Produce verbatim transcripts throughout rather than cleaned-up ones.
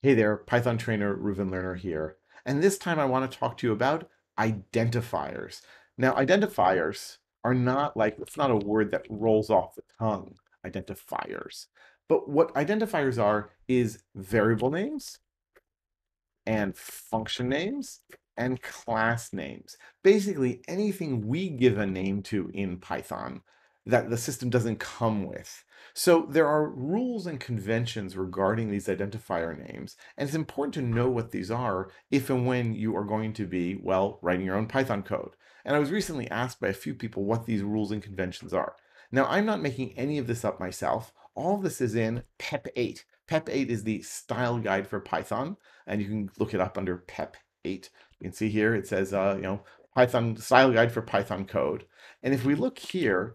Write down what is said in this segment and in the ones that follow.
Hey there, Python trainer Reuven Lerner here, and this time I want to talk to you about identifiers. Now, identifiers are not like, it's not a word that rolls off the tongue, identifiers. But what identifiers are is variable names and function names and class names. Basically, anything we give a name to in Python that the system doesn't come with. So there are rules and conventions regarding these identifier names, and it's important to know what these are if and when you are going to be, well, writing your own Python code. And I was recently asked by a few people what these rules and conventions are. Now, I'm not making any of this up myself. All this is in PEP eight. PEP eight is the style guide for Python, and you can look it up under PEP eight. You can see here, it says, uh, you know, Python style guide for Python code. And if we look here,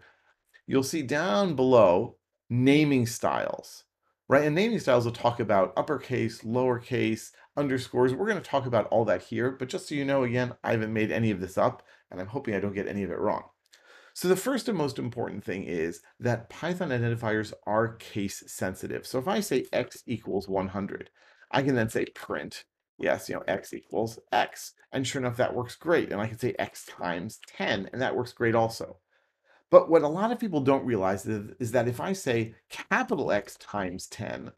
you'll see down below naming styles, right? And naming styles will talk about uppercase, lowercase, underscores. We're going to talk about all that here, but just so you know, again, I haven't made any of this up, and I'm hoping I don't get any of it wrong. So the first and most important thing is that Python identifiers are case sensitive. So if I say x equals one hundred, I can then say print, yes, you know, x equals x. And sure enough, that works great. And I can say x times ten, and that works great also. But what a lot of people don't realize is that if I say capital X times ten,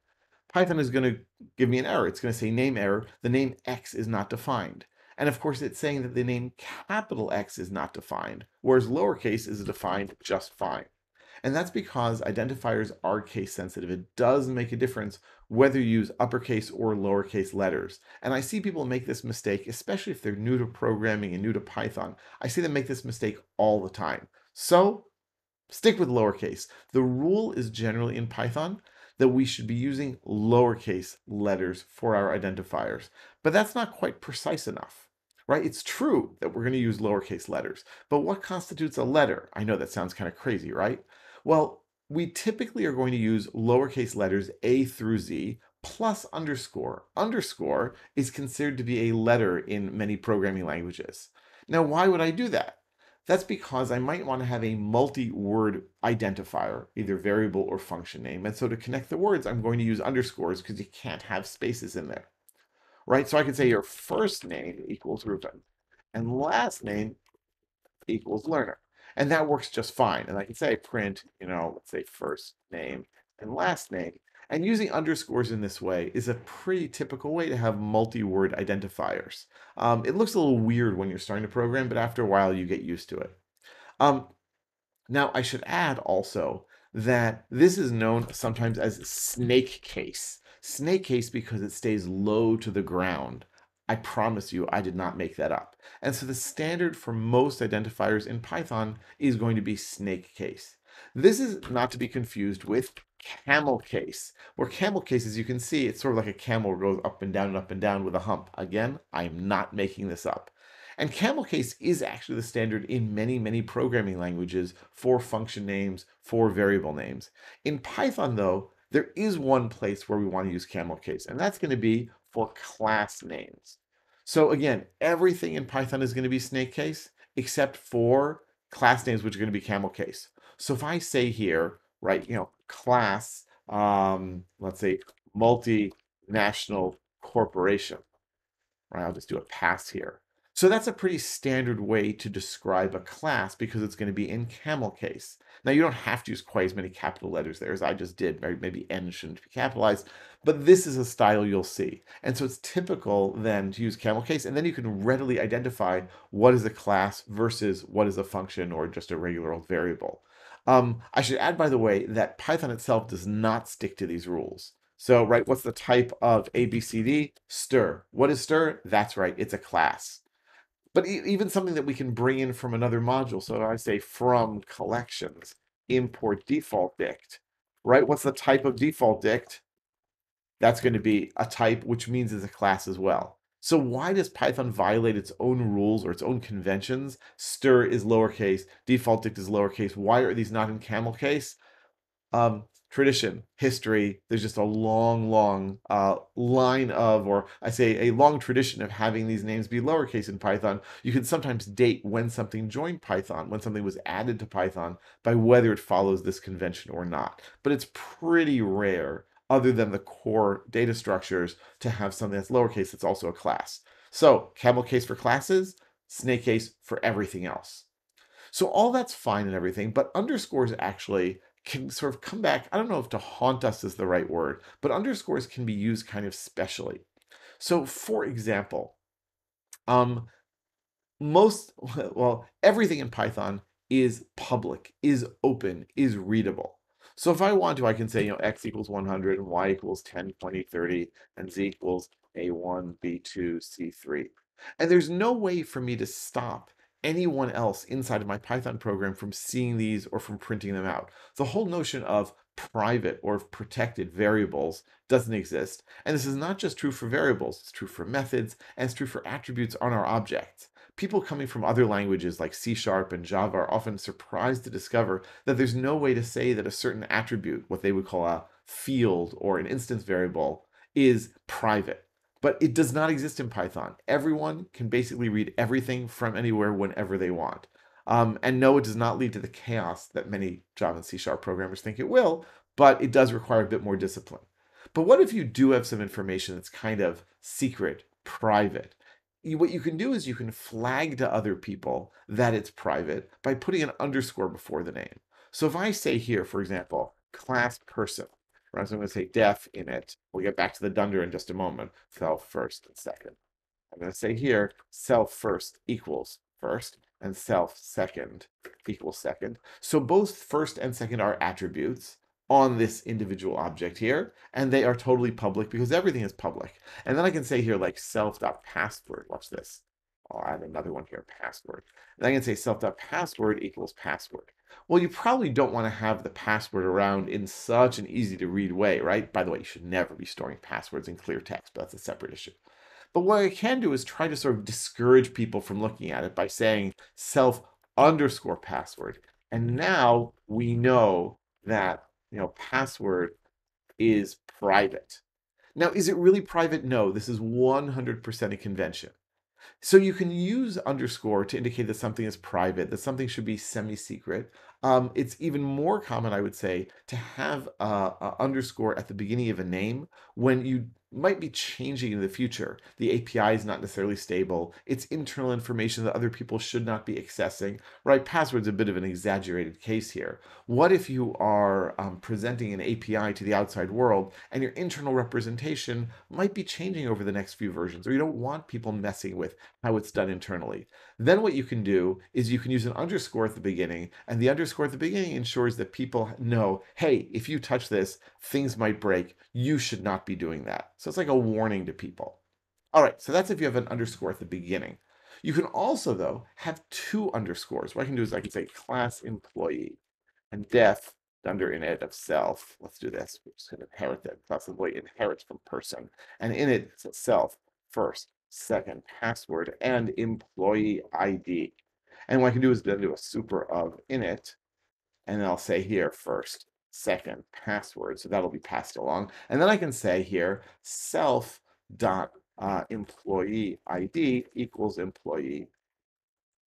Python is going to give me an error. It's going to say name error. The name X is not defined. And of course, it's saying that the name capital X is not defined, whereas lowercase is defined just fine. And that's because identifiers are case sensitive. It does make a difference whether you use uppercase or lowercase letters. And I see people make this mistake, especially if they're new to programming and new to Python. I see them make this mistake all the time. So stick with lowercase. The rule is generally in Python that we should be using lowercase letters for our identifiers, but that's not quite precise enough, right? It's true that we're going to use lowercase letters, but what constitutes a letter? I know that sounds kind of crazy, right? Well, we typically are going to use lowercase letters A through Z plus underscore. Underscore is considered to be a letter in many programming languages. Now, why would I do that? That's because I might want to have a multi-word identifier, either variable or function name. And so to connect the words, I'm going to use underscores because you can't have spaces in there, right? So I can say your first name equals Reuven and last name equals Lerner. And that works just fine. And I can say print, you know, let's say first name and last name. And using underscores in this way is a pretty typical way to have multi-word identifiers. Um, it looks a little weird when you're starting to program, but after a while you get used to it. Um, now, I should add also that this is known sometimes as snake case. Snake case because it stays low to the ground. I promise you, I did not make that up. And so the standard for most identifiers in Python is going to be snake case. This is not to be confused with camel case, where camel case, as you can see, it's sort of like a camel goes up and down and up and down with a hump. Again, I'm not making this up. And camel case is actually the standard in many, many programming languages for function names, for variable names. In Python, though, there is one place where we want to use camel case, and that's going to be for class names. So again, everything in Python is going to be snake case, except for class names, which are going to be camel case. So if I say here, right, you know, class, um, let's say multinational corporation, right? I'll just do a pass here. So that's a pretty standard way to describe a class because it's going to be in camel case. Now, you don't have to use quite as many capital letters there as I just did. Maybe N shouldn't be capitalized, but this is a style you'll see. And so it's typical then to use camel case, and then you can readily identify what is a class versus what is a function or just a regular old variable. Um, I should add, by the way, that Python itself does not stick to these rules. So, right, what's the type of A B C D? Stir. What is stir? That's right, it's a class. But e even something that we can bring in from another module. So, I say from collections, import default dict, right? What's the type of default dict? That's going to be a type, which means it's a class as well. So why does Python violate its own rules or its own conventions? Stir is lowercase, default dict is lowercase. Why are these not in camel case? Um, tradition, history, there's just a long, long uh, line of, or I say a long tradition of having these names be lowercase in Python. You can sometimes date when something joined Python, when something was added to Python, by whether it follows this convention or not. But it's pretty rare other than the core data structures to have something that's lowercase that's also a class. So camel case for classes, snake case for everything else. So all that's fine and everything, but underscores actually can sort of come back. I don't know if to haunt us is the right word, but underscores can be used kind of specially. So for example, um, most, well, everything in Python is public, is open, is readable. So if I want to, I can say, you know, x equals one hundred and y equals ten, twenty, thirty, and z equals a one, b two, c three. And there's no way for me to stop anyone else inside of my Python program from seeing these or from printing them out. The whole notion of private or protected variables doesn't exist. And this is not just true for variables, it's true for methods, and it's true for attributes on our objects. People coming from other languages like C sharp and Java are often surprised to discover that there's no way to say that a certain attribute, what they would call a field or an instance variable, is private. But it does not exist in Python. Everyone can basically read everything from anywhere whenever they want. Um, and no, it does not lead to the chaos that many Java and C sharp programmers think it will, but it does require a bit more discipline. But what if you do have some information that's kind of secret, private? What you can do is you can flag to other people that it's private by putting an underscore before the name. So if I say here, for example, class person, right? So I'm going to say def init. We'll get back to the dunder in just a moment. Self first and second. I'm going to say here, self first equals first and self second equals second. So both first and second are attributes on this individual object here, and they are totally public because everything is public. And then I can say here like self.password, watch this. I'll add another one here, password. And I can say self.password equals password. Well, you probably don't want to have the password around in such an easy to read way, right? By the way, you should never be storing passwords in clear text, but that's a separate issue. But what I can do is try to sort of discourage people from looking at it by saying self underscore password. And now we know that, you know, password is private. Now, is it really private? No, this is one hundred percent a convention. So you can use underscore to indicate that something is private, that something should be semi-secret. Um, it's even more common, I would say, to have uh, a underscore at the beginning of a name when you might be changing in the future. The A P I is not necessarily stable. It's internal information that other people should not be accessing, right? Password's a bit of an exaggerated case here. What if you are um, presenting an A P I to the outside world and your internal representation might be changing over the next few versions, or you don't want people messing with how it's done internally? Then what you can do is you can use an underscore at the beginning, and the underscore at the beginning ensures that people know, hey, if you touch this, things might break. You should not be doing that. So it's like a warning to people. All right, so that's if you have an underscore at the beginning. You can also, though, have two underscores. What I can do is I can say class employee and def dunder init of self. Let's do this. We're just going to inherit that. Class employee inherits from person. And in it, it's self first, second, password, and employee I D. And what I can do is then do a super of init. And then I'll say here first, second, password, so that'll be passed along. And then I can say here self dot uh, employee I D equals employee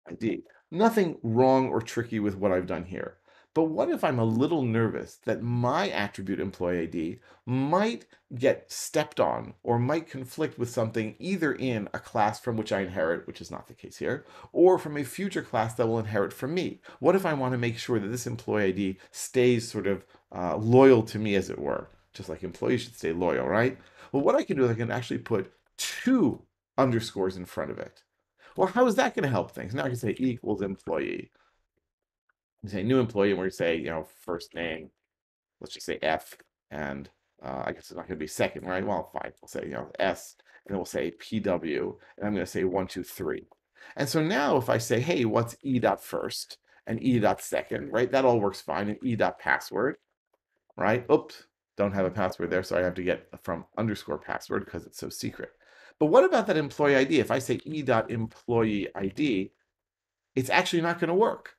I D. Nothing wrong or tricky with what I've done here. But what if I'm a little nervous that my attribute employee I D might get stepped on or might conflict with something either in a class from which I inherit, which is not the case here, or from a future class that will inherit from me? What if I want to make sure that this employee I D stays sort of uh, loyal to me, as it were? Just like employees should stay loyal, right? Well, what I can do is I can actually put two underscores in front of it. Well, how is that going to help things? Now I can say equals employee. We say new employee, and we're going to say, you know, first name, let's just say F, and uh, I guess it's not going to be second, right? Well, fine, we'll say, you know, S, and then we'll say P W, and I'm going to say one, two, three. And so now if I say, hey, what's E dot first and E dot second, right? That all works fine, and E dot password, right? Oops, don't have a password there, so I have to get from underscore password because it's so secret. But what about that employee I D? If I say E dot employee I D, it's actually not going to work.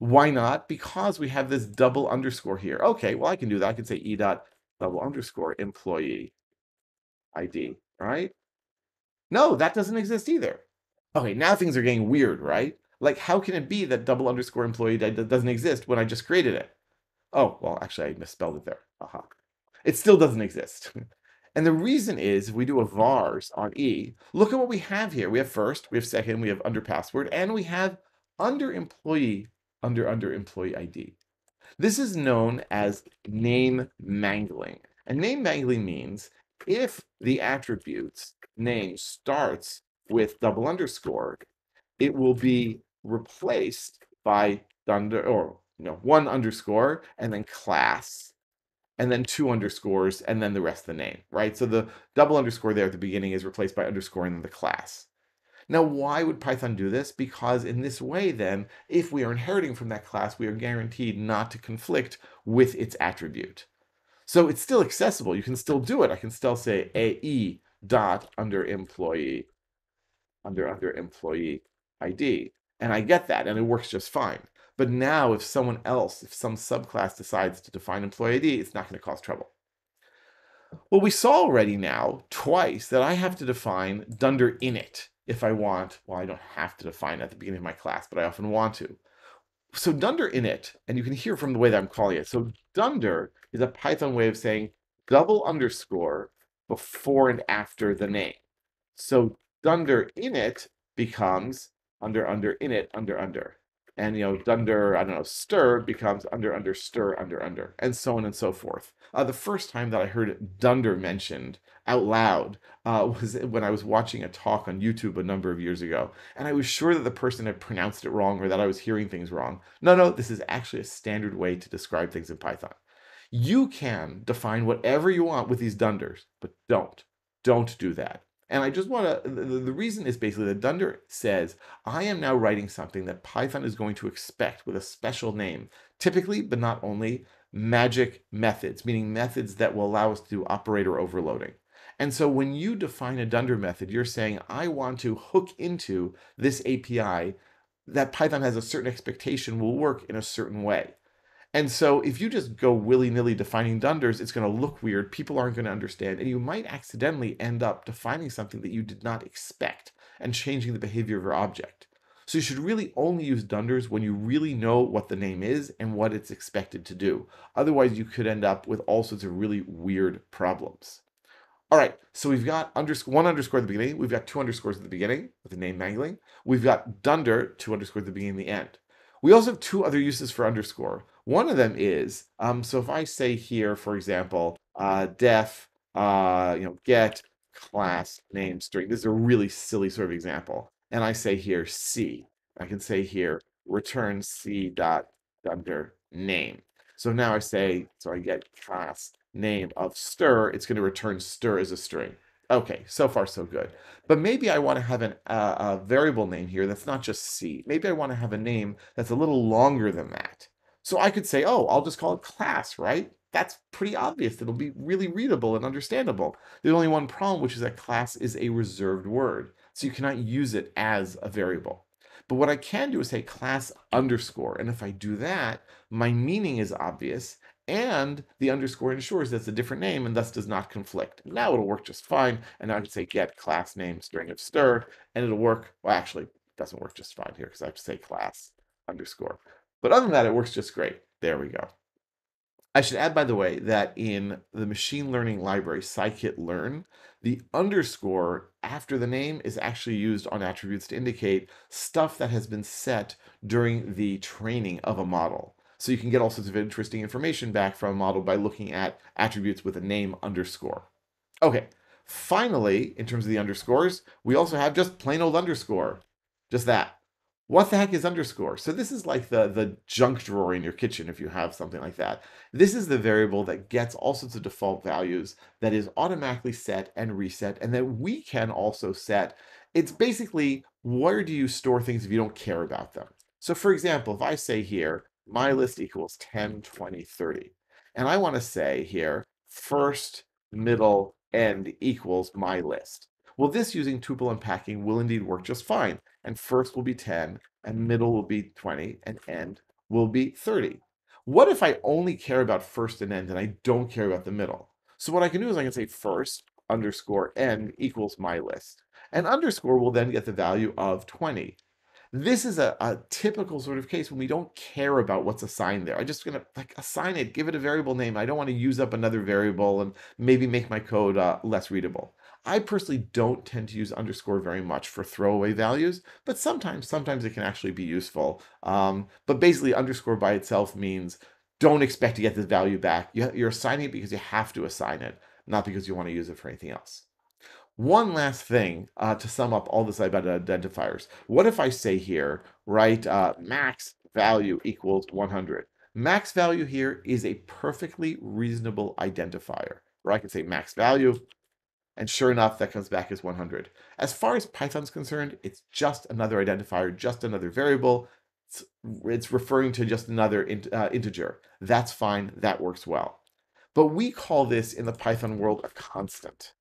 Why not? Because we have this double underscore here. Okay, well, I can do that. I can say E dot double underscore employee I D, right? No, that doesn't exist either. Okay, now things are getting weird, right? Like, how can it be that double underscore employee doesn't exist when I just created it? Oh, well, actually, I misspelled it there. Aha. it still doesn't exist. And the reason is, if we do a vars on E, look at what we have here. We have first, we have second, we have under password, and we have under employee, under under employee I D. This is known as name mangling. And name mangling means if the attribute's name starts with double underscore, it will be replaced by under, or you know, one underscore and then class, and then two underscores, and then the rest of the name, right? So the double underscore there at the beginning is replaced by underscore and then the class. Now, why would Python do this? Because in this way, then, if we are inheriting from that class, we are guaranteed not to conflict with its attribute. So it's still accessible. You can still do it. I can still say A E dot under employee, under under employee I D. And I get that, and it works just fine. But now if someone else, if some subclass decides to define employee I D, it's not going to cause trouble. Well, we saw already now twice that I have to define dunder init if I want. Well, I don't have to define at the beginning of my class, but I often want to. So dunder init, and you can hear from the way that I'm calling it. So dunder is a Python way of saying double underscore before and after the name. So dunder init becomes under under init under under. And, you know, dunder, I don't know, stir becomes under, under, stir, under, under, and so on and so forth. Uh, the first time that I heard dunder mentioned out loud uh, was when I was watching a talk on YouTube a number of years ago, and I was sure that the person had pronounced it wrong or that I was hearing things wrong. No, no, this is actually a standard way to describe things in Python. You can define whatever you want with these dunders, but don't. Don't do that. And I just want to, the reason is basically that dunder says, I am now writing something that Python is going to expect with a special name, typically, but not only, magic methods, meaning methods that will allow us to do operator overloading. And so when you define a dunder method, you're saying, I want to hook into this A P I that Python has a certain expectation will work in a certain way. And so if you just go willy-nilly defining dunders, it's going to look weird. People aren't going to understand. And you might accidentally end up defining something that you did not expect and changing the behavior of your object. So you should really only use dunders when you really know what the name is and what it's expected to do. Otherwise, you could end up with all sorts of really weird problems. All right, so we've got underscore, one underscore at the beginning. We've got two underscores at the beginning with the name mangling. We've got dunder, two underscores at the beginning and the end. We also have two other uses for underscore. One of them is, um, so if I say here, for example, uh, def, uh, you know, get class name string. This is a really silly sort of example. And I say here C. I can say here return C dot dunder name. So now I say, so I get class name of stir. It's going to return stir as a string. Okay, so far so good. But maybe I want to have an, uh, a variable name here that's not just C. Maybe I want to have a name that's a little longer than that. So I could say, oh, I'll just call it class, right? That's pretty obvious. It'll be really readable and understandable. There's only one problem, which is that class is a reserved word. So you cannot use it as a variable. But what I can do is say class underscore. And if I do that, my meaning is obvious. And the underscore ensures that's a different name and thus does not conflict. Now it'll work just fine. And now I can say get class name string of stir. And it'll work. Well, actually, it doesn't work just fine here because I have to say class underscore. But other than that, it works just great. There we go. I should add, by the way, that in the machine learning library, scikit-learn, the underscore after the name is actually used on attributes to indicate stuff that has been set during the training of a model. So you can get all sorts of interesting information back from a model by looking at attributes with a name underscore. Okay, finally, in terms of the underscores, we also have just plain old underscore, just that. What the heck is underscore? So this is like the, the junk drawer in your kitchen if you have something like that. This is the variable that gets all sorts of default values that is automatically set and reset and that we can also set. It's basically where do you store things if you don't care about them? So for example, if I say here, my list equals ten, twenty, thirty, and I want to say here, first, middle, end equals my list. Well, this using tuple unpacking will indeed work just fine. And first will be ten, and middle will be twenty, and end will be thirty. What if I only care about first and end, and I don't care about the middle? So what I can do is I can say first underscore end equals my list. And underscore will then get the value of twenty. This is a, a typical sort of case when we don't care about what's assigned there. I'm just going to like assign it, give it a variable name. I don't want to use up another variable and maybe make my code uh, less readable. I personally don't tend to use underscore very much for throwaway values, but sometimes, sometimes it can actually be useful. Um, but basically underscore by itself means don't expect to get this value back. You're assigning it because you have to assign it, not because you want to use it for anything else. One last thing uh, to sum up all this about identifiers. What if I say here, right, uh, max value equals one hundred? Max value here is a perfectly reasonable identifier, or I could say max value, and sure enough, that comes back as one hundred. As far as Python's concerned, it's just another identifier, just another variable. It's, it's referring to just another int, uh, integer. That's fine. That works well. But we call this in the Python world a constant.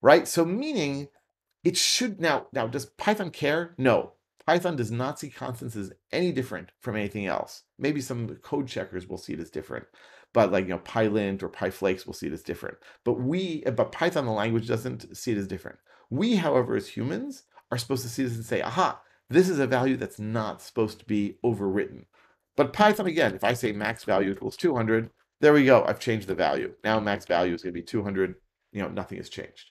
Right? So meaning it should now, now does Python care? No, Python does not see constants as any different from anything else. Maybe some code checkers will see it as different, but like, you know, pylint or pyflakes will see it as different, but we, but Python, the language, doesn't see it as different. We, however, as humans are supposed to see this and say, aha, this is a value that's not supposed to be overwritten. But Python, again, if I say max value equals two hundred, there we go. I've changed the value. Now max value is going to be two hundred. You know, nothing has changed.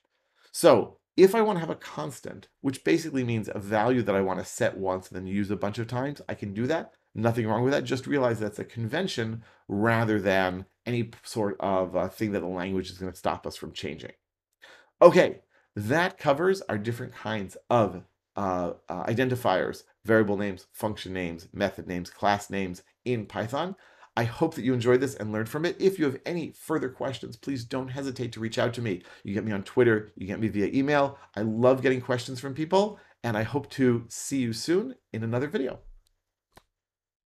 So if I want to have a constant, which basically means a value that I want to set once and then use a bunch of times, I can do that. Nothing wrong with that. Just realize that's a convention rather than any sort of uh, thing that the language is going to stop us from changing. Okay, that covers our different kinds of uh, uh, identifiers, variable names, function names, method names, class names in Python. I hope that you enjoyed this and learned from it. If you have any further questions, please don't hesitate to reach out to me. You get me on Twitter, you get me via email. I love getting questions from people, and I hope to see you soon in another video.